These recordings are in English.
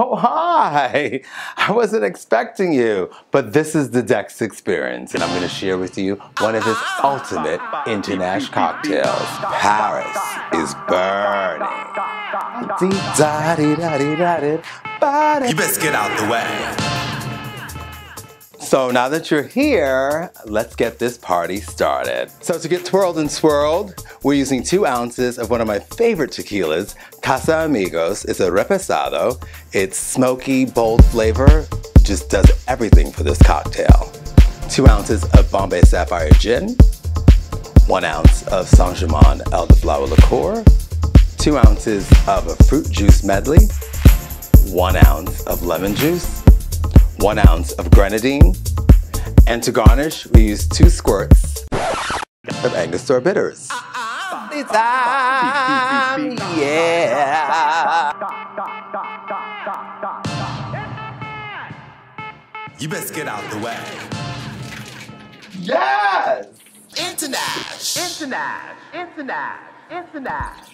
Oh, hi! I wasn't expecting you, but this is the Dex Experience, and I'm going to share with you one of his ultimate INTERNASH cocktails. Paris is burning. You best get out the way. So now that you're here, let's get this party started. So to get twirled and swirled, we're using 2 ounces of one of my favorite tequilas, Casamigos. It's a reposado. It's smoky, bold flavor. Just does everything for this cocktail. 2 ounces of Bombay Sapphire gin. 1 ounce of Saint Germain elderflower liqueur. 2 ounces of a fruit juice medley. 1 ounce of lemon juice. 1 ounce of grenadine. And to garnish, we use 2 squirts of Angostura bitters. Time, yeah. You best get out the way. Yes! INTERNASH! INTERNASH! INTERNASH! INTERNASH!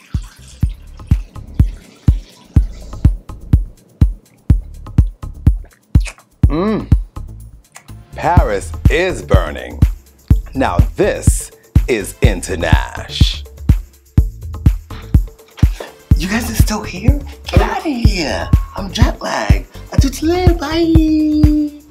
Paris is burning. Now this is INTERNASH. You guys are still here? Get out of here! I'm jet lagged. Until today, bye!